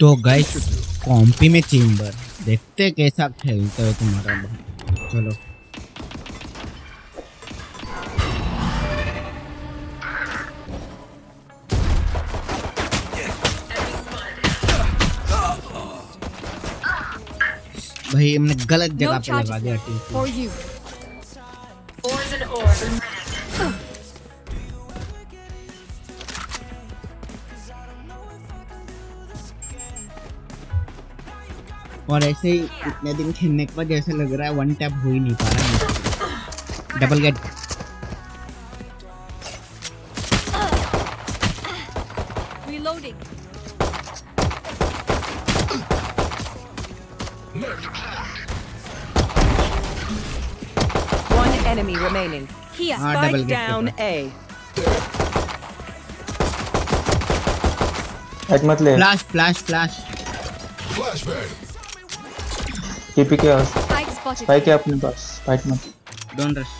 तो गाइस कॉम्पी में चेंबर देखते कैसा खेलते हो तुम्हारा भाई। चलो भाई हमने गलत जगह पे लगा दिया टीम। और ऐसे ही इतने दिन खेलने के बाद जैसे लग रहा है वन टैप हो ही नहीं पा रहा। Double gate one enemy remaining. हां डबल गेट मत ले। Flash flash flash flashbang TP के पास भाई क्या अपने पास फाइट मत don't rush.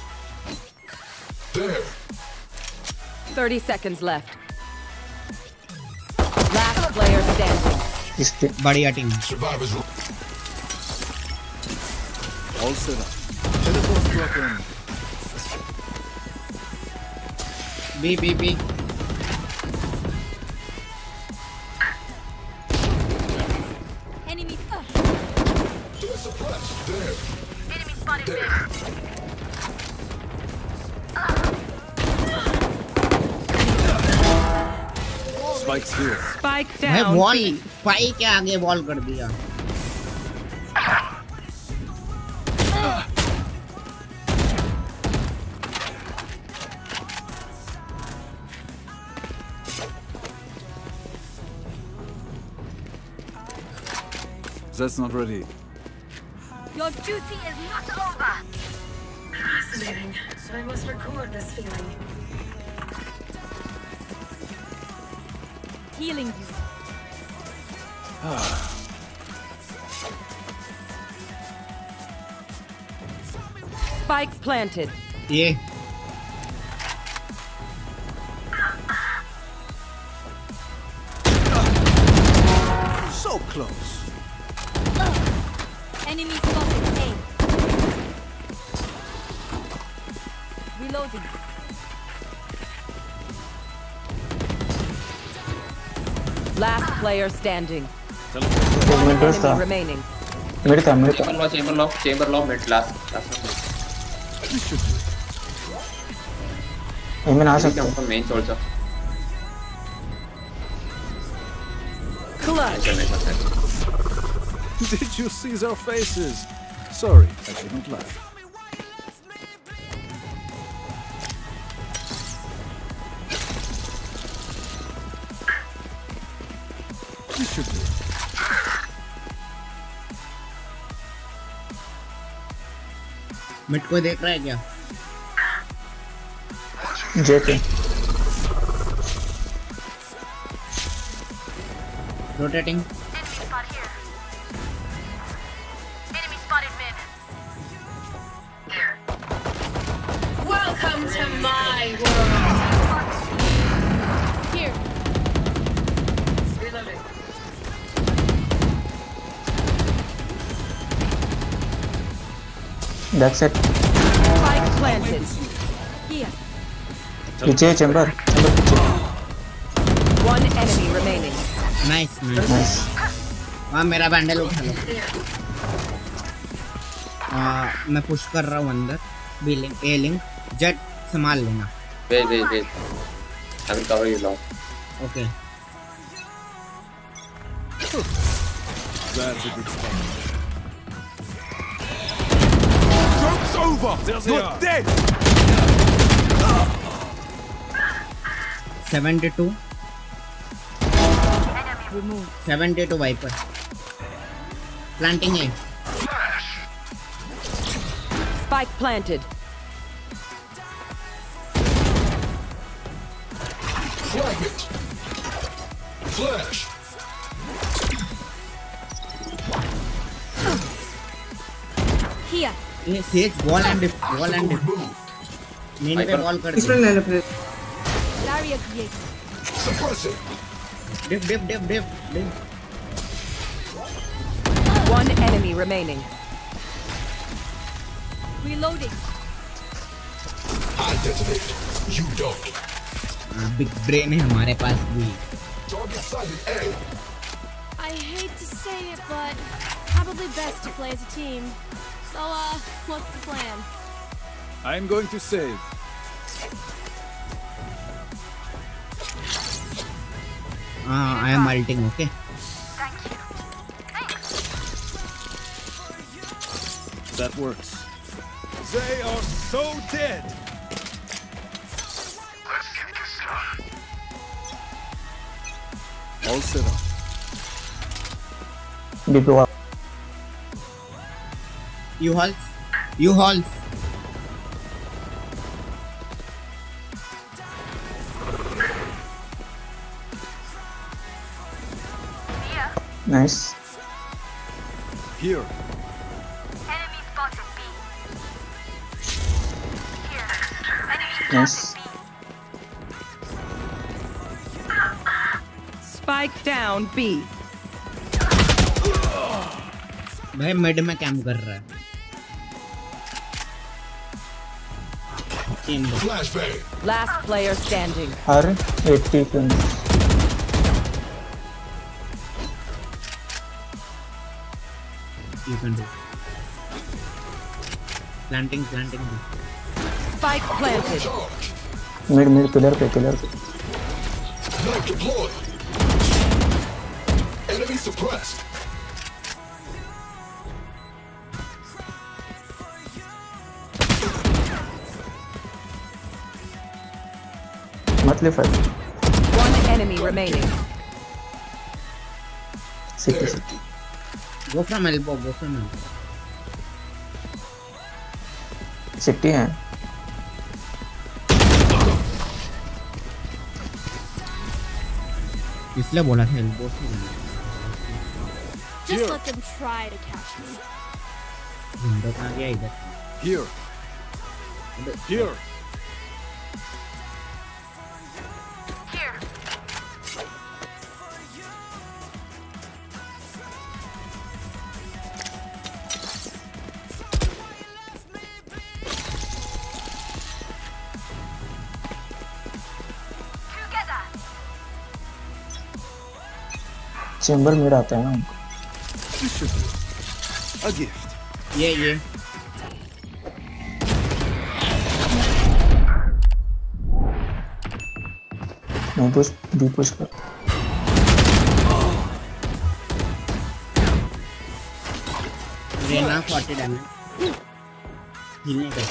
30 seconds left last player standing इसकी बढ़िया team also B B B wall पाई के आगे वॉल कर दिया। That's not ready. Your duty is not over. Fascinating. I must record this feeling. Healing you. Spike planted. Yeah. So close. Enemy spotted. A. Reloading. Last player standing. remaining. Chamber lock mid last. I mean आ सकते हैं main छोड़ जा। Clutch. Did you see our faces? Sorry, I didn't laugh. मिट को देख रहा है क्या जेके rotating That's it. Spike planted. Here. Piche chamber piche. One enemy remaining. Nice. Aa mera bundle utha lo. मैं पुश कर रहा हूं अंदर। B link A link Jett संभाल लेना। वेट अभी कवर ये लो। Okay That's a good spot. Over. You're dead. 72. Remove. 72 Viper. Planting A. Spike planted. Flag it. Flash. Here. ये सेज वॉल एंड मेन पे वॉल कर इसमें लेने पे लारिया किए डिप One enemy remaining. Reloading. I detonate. You don't. Big brain है हमारे पास भी. Target sighted A. I hate to say it, but probably best to play as a team. So, what's the plan? I'm going to save. I am ulting, okay? Thank you. Thanks. That works. They are so dead! Let's get this done. All set up. Deploy. You halt. You halt. Nice. Here. Enemy spotted B. Here. Nice. Spike down B. भाई mid में काम कर रहा है. Flashbang. Last player standing. Her 80 you can do. Planting, planting. Spike planted. Mid pillar, pillar. Knife deployed. Enemy suppressed. One enemy remaining. City. Go from elbow, go from elbow. City hai. Isliye bola tha elbow se. Just let them try to catch me. Window kahan gaya idhar? Here. Here. Chamber mid aata hai na unko. A gift. Yeah. No push, B push kar. Rena 40 damage. Heal nahi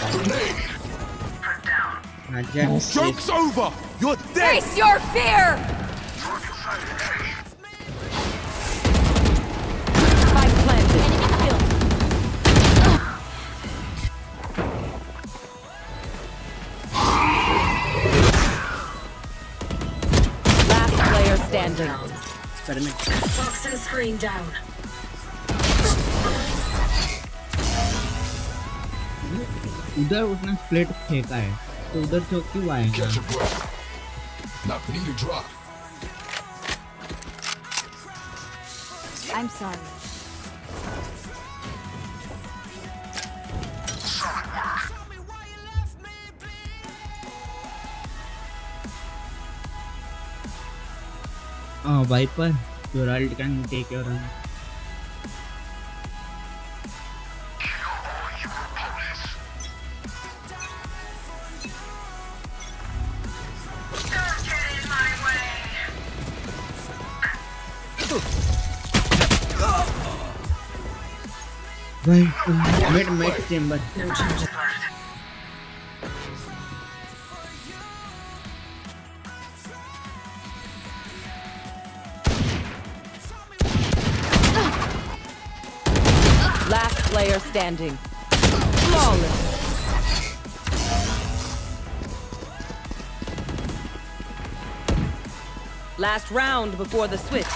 karta. Joke's over. You're dead. Face your fear. Box and screen down. उधर उसने split फेंका है, तो उधर चौक क्यों आएगा? Not need to drop. I'm sorry. Oh, Viper, your ult can take your own. Don't get in my way. Viper, mid chamber. No change. Player standing. Flawless. Last round before the switch.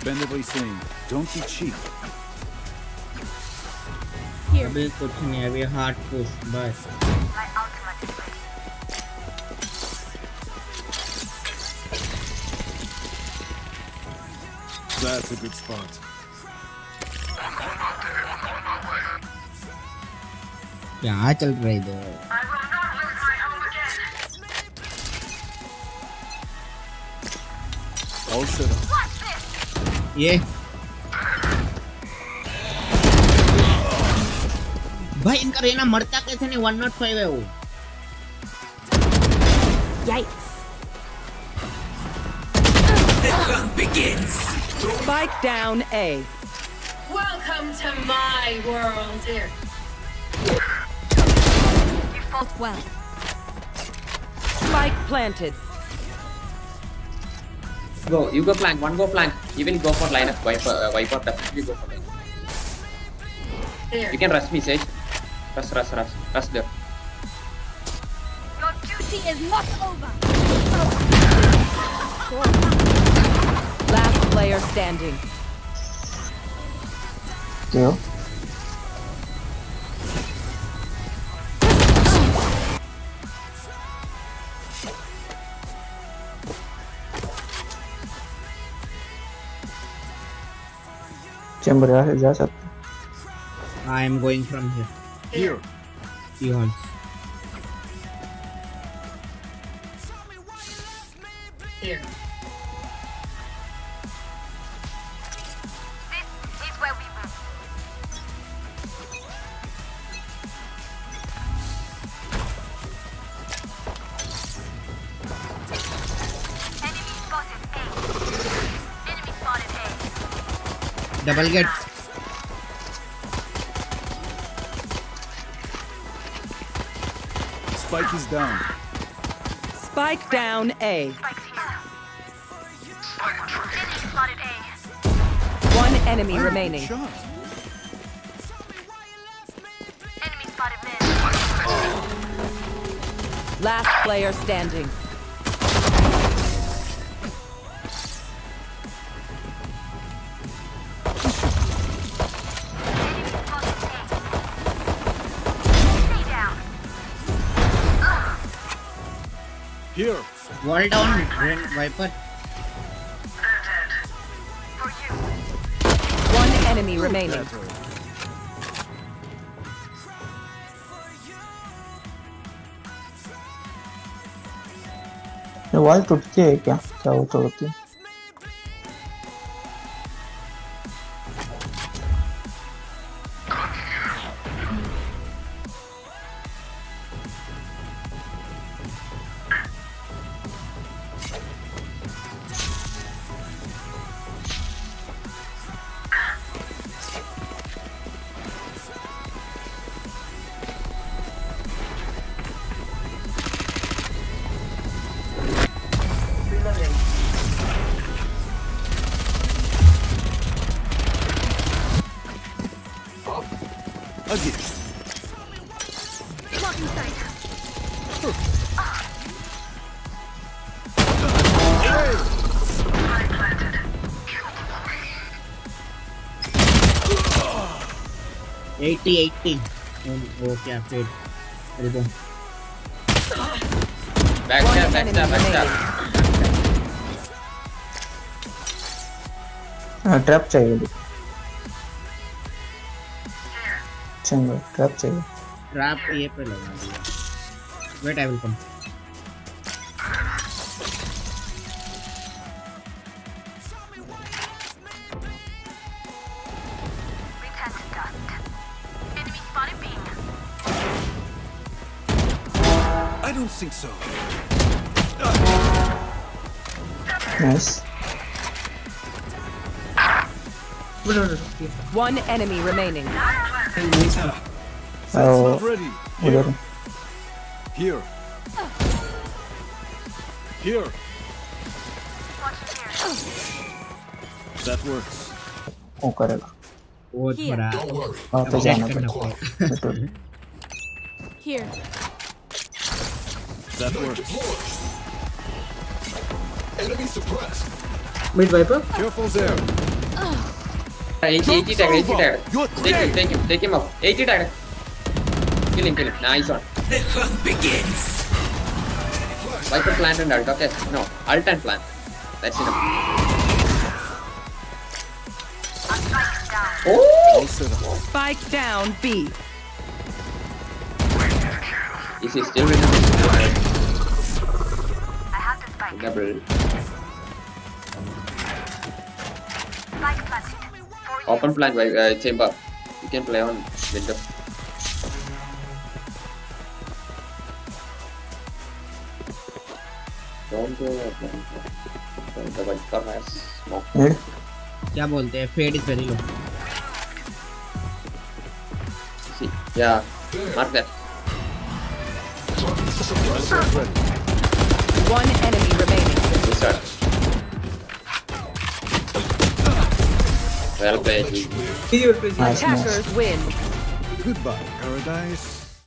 Spendably saying, don't be cheap. Here. We have a hard push, but my ultimate is ready. That's a good spot. Yeah, I shall try there. I will not lose my home again. Also, what's this? Yeah. Bhai, inka Reyna marta kaise nahi 105 hai wo. Yikes. The gun begins. Spike down A. Welcome to my world, dear. You fought well. Spike planted. Go, you go flank. One go flank. Even go for lineup. Viper definitely go for lineup. There. You can rush me, Sage. Rush. Rush there. Your duty is not over. Last player standing. Yeah. Chamber, yeah. I am going from here. Here. Beyond. Here. This is where we move. Enemy spotted A. Enemy spotted A. Double get. Spike is down. Spike down A. One enemy remaining. Enemy spotted mid. Oh. Last player standing. Stay down. Here. Wall down, Viper. Enemy remaining. The wall is broken. Yeah, it's broken. Eighty. Okay, I'm dead. Backstab. Ah, trap चाहिए. चंगा, trap चाहिए. Trap ये पे लगा. Wait, I will come. I think so. Nice. One enemy remaining. Oh, ready. Here. That works. Oh, karega. Don't worry. Oh, here. That works. Enemy suppressed. Mid Viper. Careful there. 80 tag. Take him out. 80 tag. Kill him. Nice one. The hunt begins. Viper plant and ult. Okay. No. Ult and plant. That's enough. Spike down. Spike down B. Is he still in the library? Open flank by chamber. You can play on window. Don't go open. The Viper has smoke. Yeah, well, their fade is very low. See, yeah, mark that. One enemy remaining. Well played. Attackers win. Goodbye, paradise.